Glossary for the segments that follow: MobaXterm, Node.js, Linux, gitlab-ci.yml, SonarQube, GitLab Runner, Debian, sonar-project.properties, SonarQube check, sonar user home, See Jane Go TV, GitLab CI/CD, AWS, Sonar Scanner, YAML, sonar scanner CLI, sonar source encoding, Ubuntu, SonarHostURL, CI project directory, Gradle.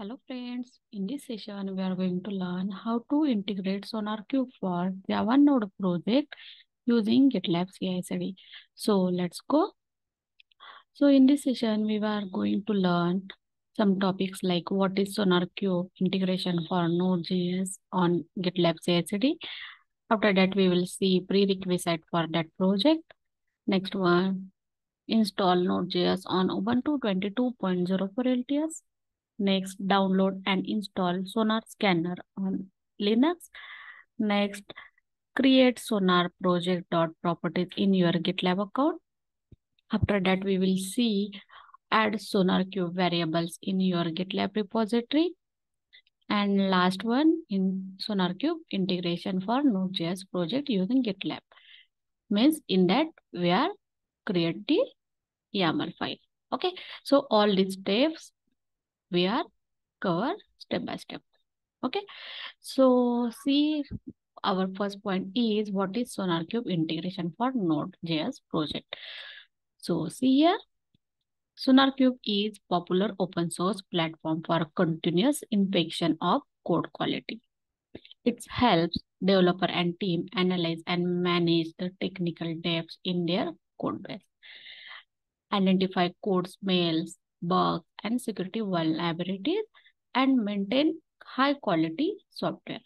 Hello friends, in this session we are going to learn how to integrate SonarQube for Java Node project using GitLab CI/CD. So let's go. So in this session we are going to learn some topics like what is SonarQube integration for Node.js on GitLab CI/CD. After that we will see prerequisite for that project. Next one, install Node.js on Ubuntu 22.04 LTS. Next, download and install Sonar Scanner on Linux. Next, create sonar project.properties in your GitLab account. After that, we will see add SonarQube variables in your GitLab repository. And last one, in SonarQube integration for Node.js project using GitLab. Means in that we are create the YAML file. Okay, so all these steps we are covered step by step. Okay, so see, our first point is what is SonarQube integration for Node.js project. So see here, SonarQube is popular open source platform for continuous inspection of code quality. It helps developer and team analyze and manage the technical depths in their code base, identify code smells, bugs and security vulnerabilities, and maintain high quality software.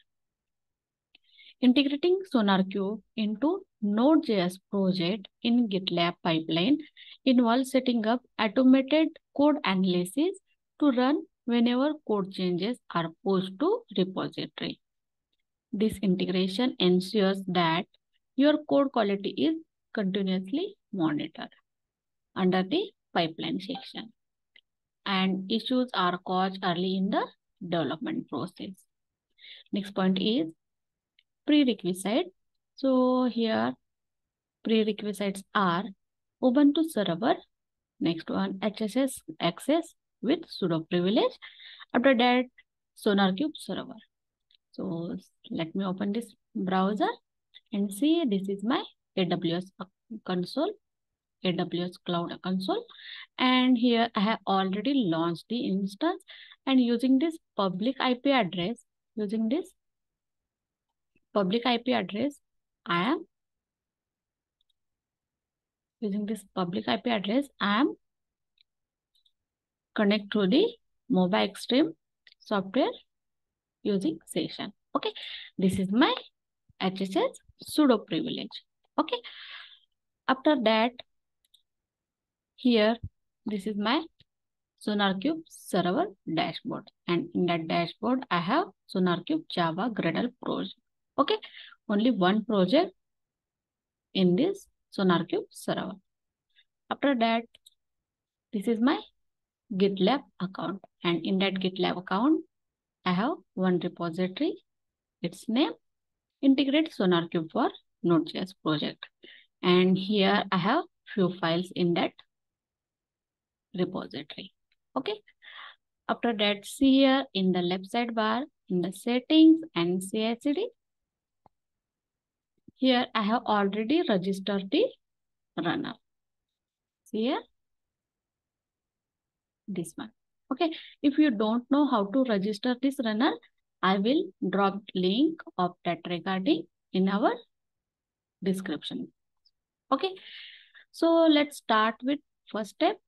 Integrating SonarQube into Node.js project in GitLab pipeline involves setting up automated code analysis to run whenever code changes are pushed to repository. This integration ensures that your code quality is continuously monitored under the pipeline section, and issues are caught early in the development process. Next point is prerequisite. So here prerequisites are Ubuntu server, next one HSS access with sudo privilege, after that SonarQube server. So let me open this browser and see, this is my AWS console, AWS Cloud Console, and here I have already launched the instance, and using this public IP address, I am connect to the MobaXterm software using session. Okay, this is my HSS sudo privilege. Okay, after that, here, this is my SonarQube server dashboard, and in that dashboard, I have SonarQube Java Gradle project. Okay, only one project in this SonarQube server. After that, this is my GitLab account, and in that GitLab account, I have one repository. Its name, integrate SonarQube for Node.js project, and here I have few files in that repository. Okay, after that, see here in the left sidebar, in the settings and CI/CD, here I have already registered the runner. See here, this one. Okay, if you don't know how to register this runner, I will drop link of that recording in our description. Okay, so let's start with first step,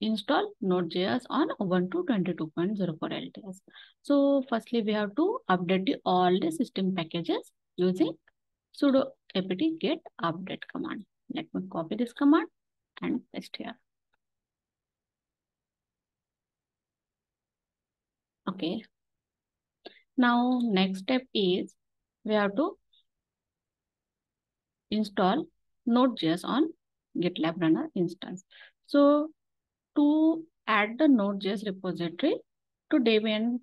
install Node.js on Ubuntu 22.04 LTS. So firstly, we have to update all the system packages using sudo apt get update command. Let me copy this command and paste here. Okay. Now next step is we have to install Node.js on GitLab Runner instance. So to add the Node.js repository to Debian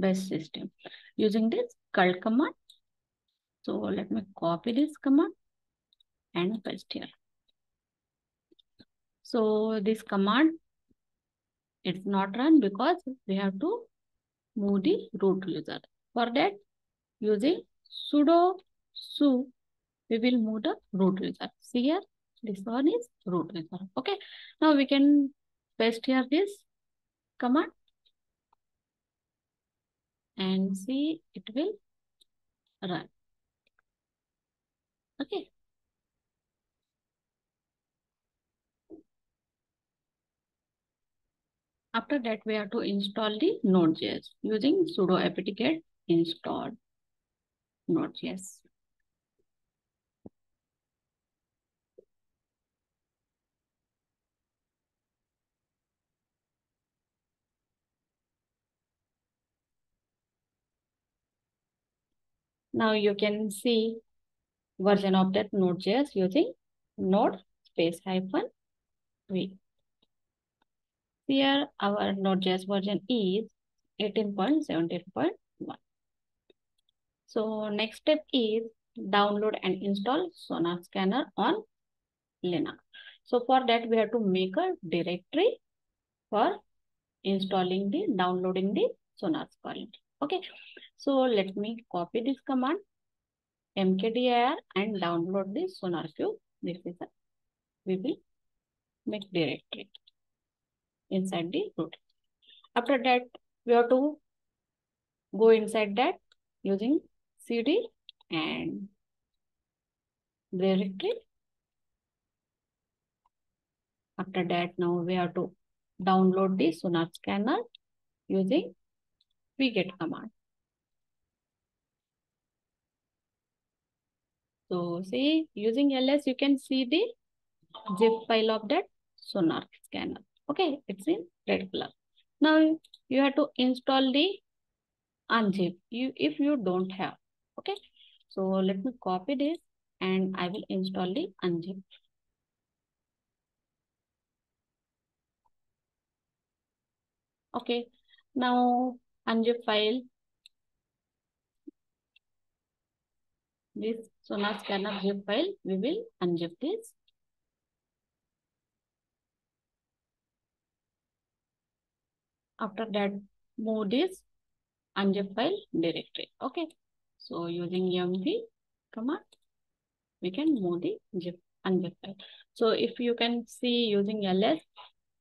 based system using this curl command. So let me copy this command and paste here. So this command, it's not run because we have to move the root user. For that, using sudo su, we will move the root user. See here, this one is root user. Okay, now we can paste here this command and see it will run. Okay. After that, we have to install the Node.js using sudo apt-get install Node.js. Now you can see version of that Node.js using node -v. Here our Node.js version is 18.17.1. So next step is download and install Sonar Scanner on Linux. So for that we have to make a directory for installing the downloading the Sonar Scanner. Okay, so let me copy this command mkdir and download the SonarQube. This is a, we will make directory inside the root. After that, we have to go inside that using cd and directory. After that, now we have to download the Sonar Scanner using pget command. So see, using ls, you can see the zip file of that Sonar Scanner. Okay, it's in red color. Now you have to install the unzip if you don't have. Okay, so let me copy this and I will install the unzip. Okay, now unzip file. This Sonar Scanner zip file, we will unzip this. After that, move this unzip file directory. Okay, so using mv command, we can move the unzip file. So if you can see using ls,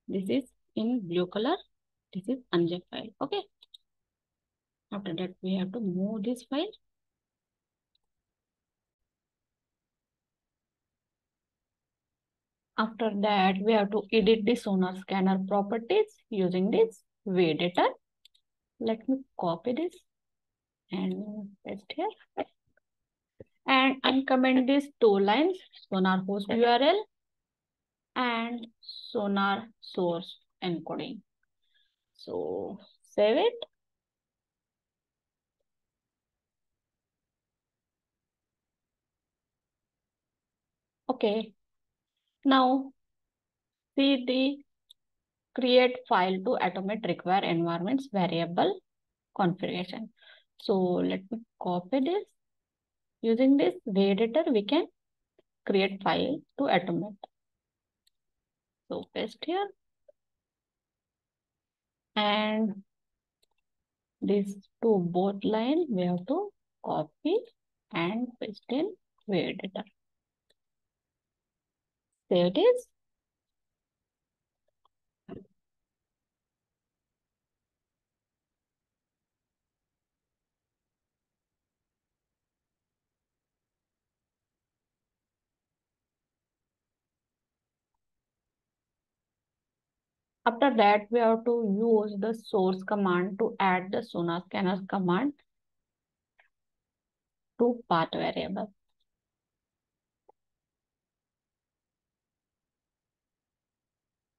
this is in blue color. This is unzip file. Okay. After that, we have to move this file. After that, we have to edit the Sonar Scanner properties using this veditor. Let me copy this and paste here. And uncomment these two lines, SonarHostURL and sonar source encoding. So save it. Okay. Now see the create file to automate require environments variable configuration. So let me copy this. Using this veditor, we can create file to automate. So paste here. And these two both lines we have to copy and paste in veditor. There it is. After that, we have to use the source command to add the Sonar Scanner command to path variable.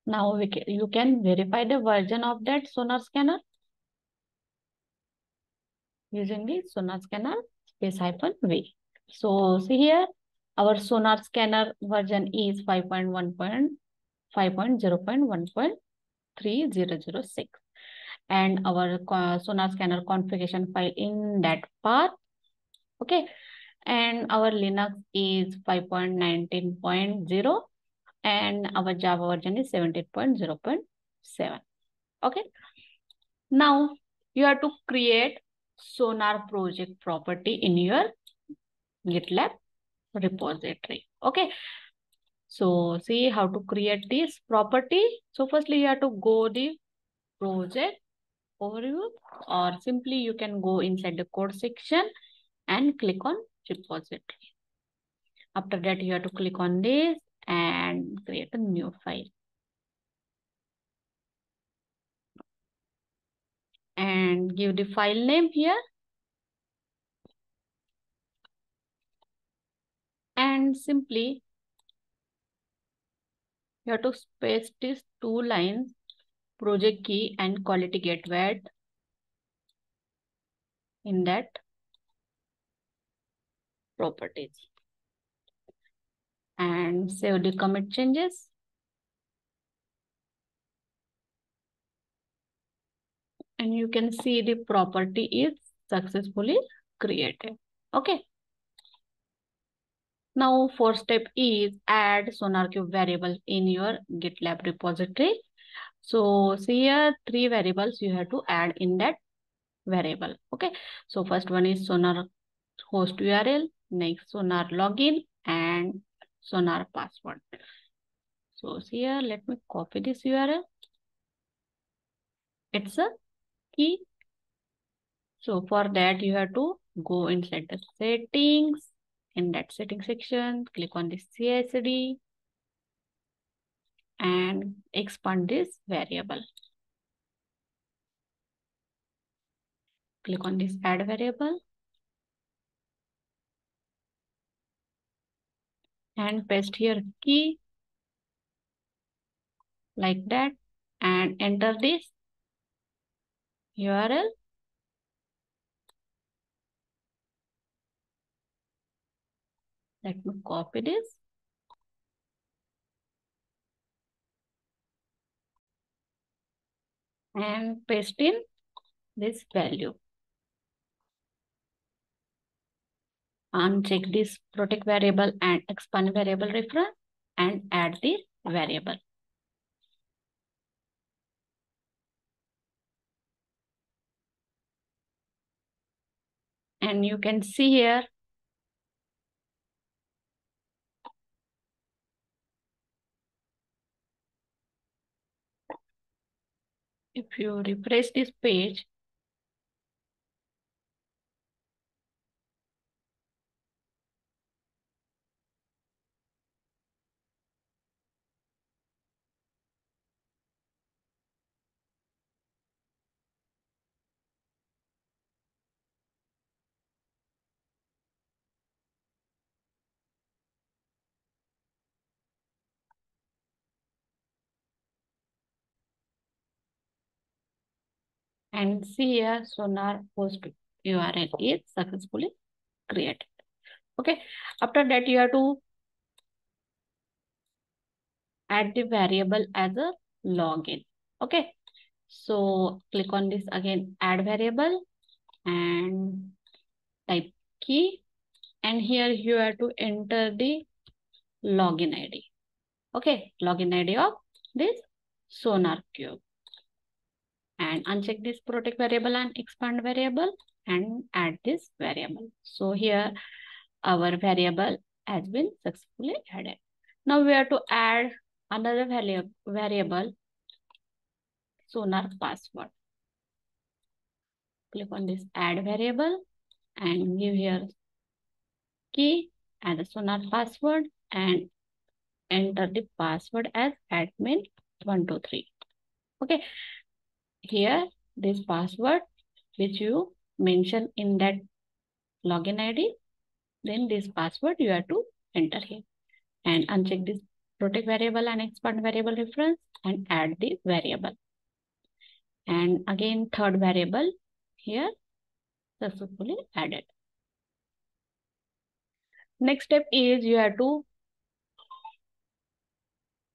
Now you can verify the version of that Sonar Scanner using the Sonar Scanner -v. So see here, our Sonar Scanner version is 5.1.5.0.1.3006, and our Sonar Scanner configuration file in that path. Okay, and our Linux is 5.19.0. and our Java version is 17.0.7. Okay. Now you have to create Sonar project property in your GitLab repository. Okay. So see how to create this property. So firstly you have to go the project overview, or simply you can go inside the code section and click on repository. After that, you have to click on this and create a new file. And give the file name here. And simply, you have to paste these two lines, project key and quality gateway in that properties. And save the commit changes. And you can see the property is successfully created. Okay. Now, fourth step is add SonarQube variables in your GitLab repository. So, see here, three variables you have to add in that variable. Okay. So, first one is SonarHostURL, next Sonar login, and Sonar password. So, see here, let me copy this URL. It's a key. So, for that, you have to go inside the settings. In that setting section, click on this CI/CD and expand this variable. Click on this add variable and paste here key like that and enter this URL. Let me copy this. And paste in this value. Uncheck this protect variable and expand variable reference and add the variable. And you can see here, if you refresh this page, and see here, Sonar host URL is successfully created. Okay. After that, you have to add the variable as a login. Okay. So click on this again, add variable and type key. And here you have to enter the login ID. Okay. Login ID of this SonarQube. And uncheck this protect variable and expand variable and add this variable. So here our variable has been successfully added. Now we have to add another variable, Sonar password. Click on this add variable and give here key and the Sonar password and enter the password as admin123. Okay. Here, this password which you mentioned in that login ID, then this password you have to enter here. And uncheck this protect variable and expand variable reference and add the variable. And again, third variable here successfully added. Next step is you have to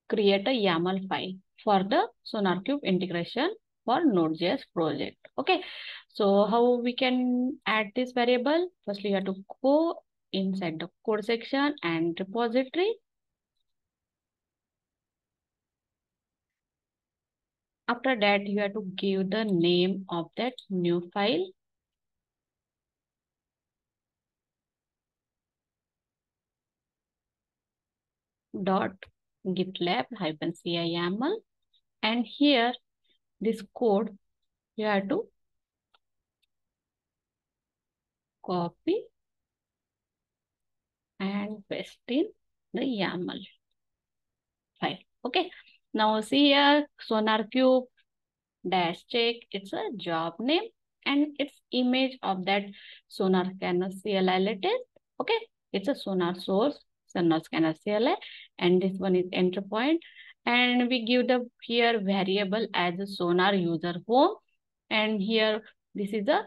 create a YAML file for the SonarQube integration for Node.js project. Okay. So how we can add this variable? Firstly, you have to go inside the code section and repository. After that, you have to give the name of that new file. .gitlab-ci.yml. And here, this code you have to copy and paste in the YAML file. Okay. Now see here, SonarQube --check, it's a job name and it's image of that Sonar Scanner CLI latest. Okay. It's a Sonar source, Sonar Scanner CLI, and this one is entry point. And we give the here variable as a Sonar user home. And here, this is a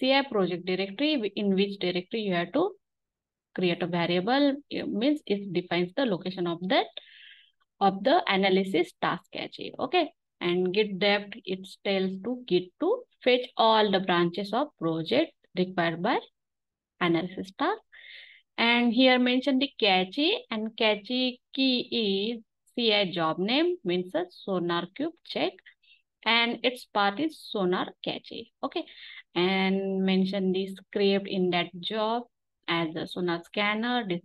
CI project directory, in which directory you have to create a variable. It means it defines the location of that, of the analysis task cache. Okay. And git dept, it tells to git to fetch all the branches of project required by analysis task. And here mention the cache, and cache key is CI job name, means a SonarQube check, and its path is sonar cache. Okay. And mention the script in that job as a sonar scanner, this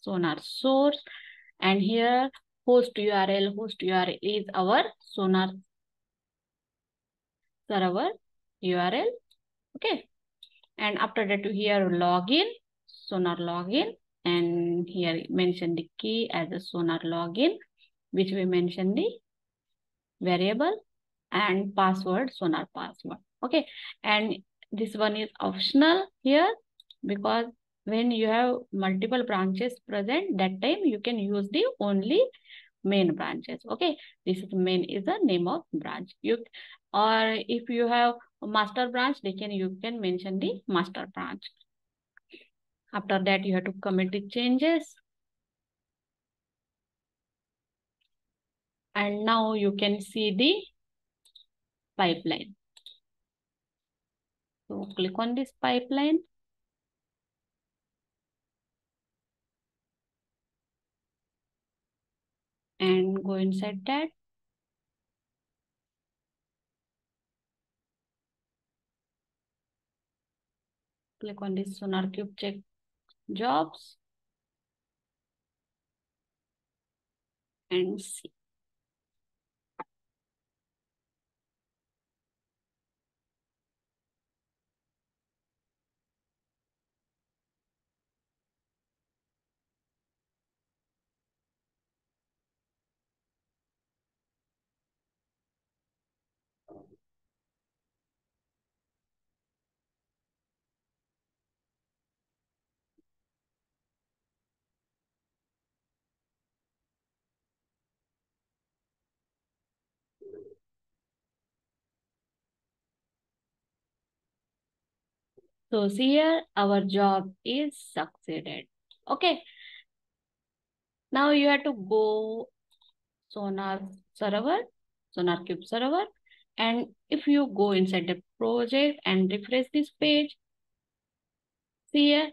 sonar source, and here host URL is our sonar server URL. Okay. And after that, here login, sonar login, and here mention the key as a sonar login, which we mention the variable, and password, sonar password. Okay. And this one is optional here, because when you have multiple branches present, that time you can use the only main branches. Okay. This is main is the name of branch. Or if you have a master branch, you can mention the master branch. After that, you have to commit the changes. And now you can see the pipeline. So click on this pipeline. And go inside that. Click on this SonarQube check jobs. And see. So see here, our job is succeeded. Okay. Now you have to go Sonar server, SonarQube server. And if you go inside the project and refresh this page, see here,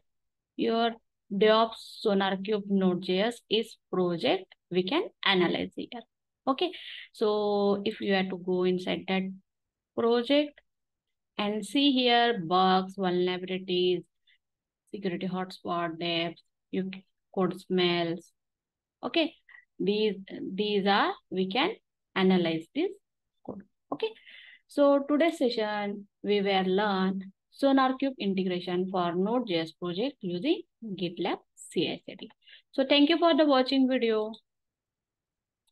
your DevOps SonarQube Node.js is project. We can analyze here. Okay. So if you have to go inside that project, and see here, bugs, vulnerabilities, security hotspot, depths, code smells. Okay. These are, we can analyze this code. Okay. So today's session, we will learn SonarQube integration for Node.js project using GitLab CI/CD. So thank you for the watching video.